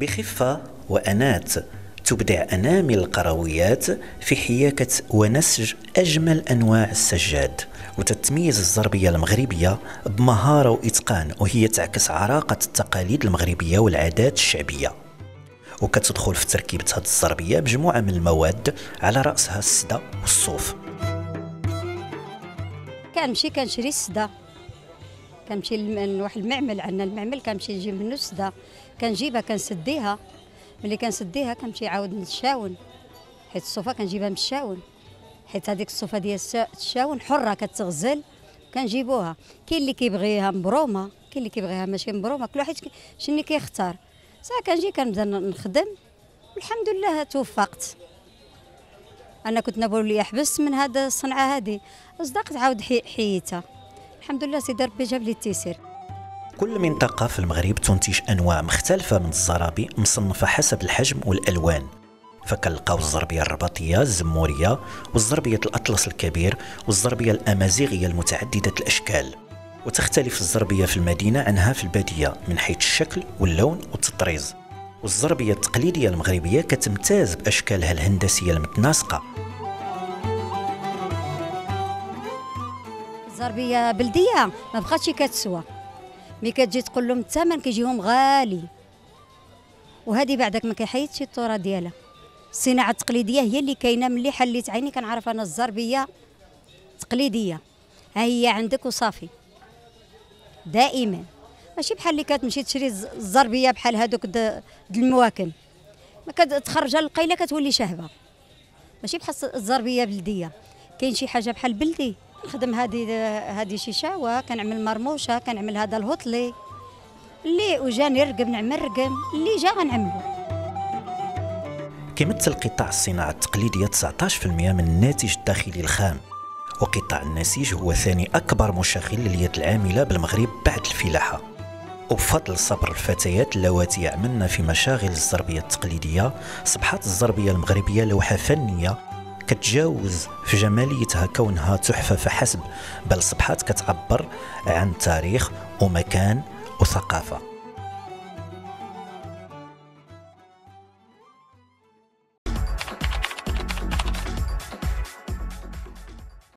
بخفة وأنات تبدع أنامل القرويات في حياكة ونسج أجمل أنواع السجاد، وتتميز الزربية المغربية بمهارة وإتقان، وهي تعكس عراقة التقاليد المغربية والعادات الشعبية. وكتدخل في تركيبة هذه الزربية بمجموعة من المواد على رأسها السدة والصوف. كنمشي كنشري السدة، كنمشي لواحد المعمل، عندنا المعمل كنمشي نجيب منه السدة، كنجيبها كنسديها، ملي كنسديها كنمشي عاود نشاون، حيت الصوفة كنجيبها من الشاون، حيت هذيك الصوفة ديال الشاون حرة كتغزل، كنجيبوها. كاين اللي كيبغيها مبرومة، كاين اللي كيبغيها ماشي مبرومة، كل واحد شنو كيختار. ساعة كنجي كنبدا نخدم، والحمد لله توفقت. انا كنت نابولي حبست من هذا الصنعه هذه، صدقت عاود حييتها، الحمد لله سيدي ربي جاب لي التيسير. كل منطقه في المغرب تنتج انواع مختلفه من الزرابي مصنفه حسب الحجم والالوان، فكنلقاو الزربيه الرباطيه الزموريه، والزربيه الاطلس الكبير، والزربيه الامازيغيه المتعدده الاشكال. وتختلف الزربيه في المدينه عنها في الباديه من حيث الشكل واللون والتطريز. والزربية التقليدية المغربية كتمتاز بأشكالها الهندسية المتناسقة. الزربية بلدية ما بقاتش كتسوى، ملي كتجي تقول لهم الثمن كيجيهم غالي، وهذه بعدك ما كيحيدش التراث ديالها. الصناعة التقليدية هي اللي كاينة. ملي حليت عيني كنعرف أنا الزربية التقليدية ها هي عندك وصافي دائما، ماشي بحال اللي كتمشي تشري الزربيه بحال هذوك المواكن، ما كتخرجها للقيله كتولي شهبه، ماشي بحال الزربيه بلديه. كاين شي حاجه بحال بلدي، نخدم هذه شيشاوه، كنعمل مرموشه، كنعمل هذا الهطلي، اللي وجاني رقم نعمل رقم، اللي جا غنعملو. كيمثل قطاع الصناعه التقليديه 19% من الناتج الداخلي الخام، وقطاع النسيج هو ثاني اكبر مشغل لليد العامله بالمغرب بعد الفلاحه. وبفضل صبر الفتيات اللواتي عملن في مشاغل الزربية التقليدية، صبحت الزربية المغربية لوحة فنية كتجاوز في جماليتها كونها تحفة فحسب، بل صبحت كتعبر عن تاريخ ومكان وثقافة.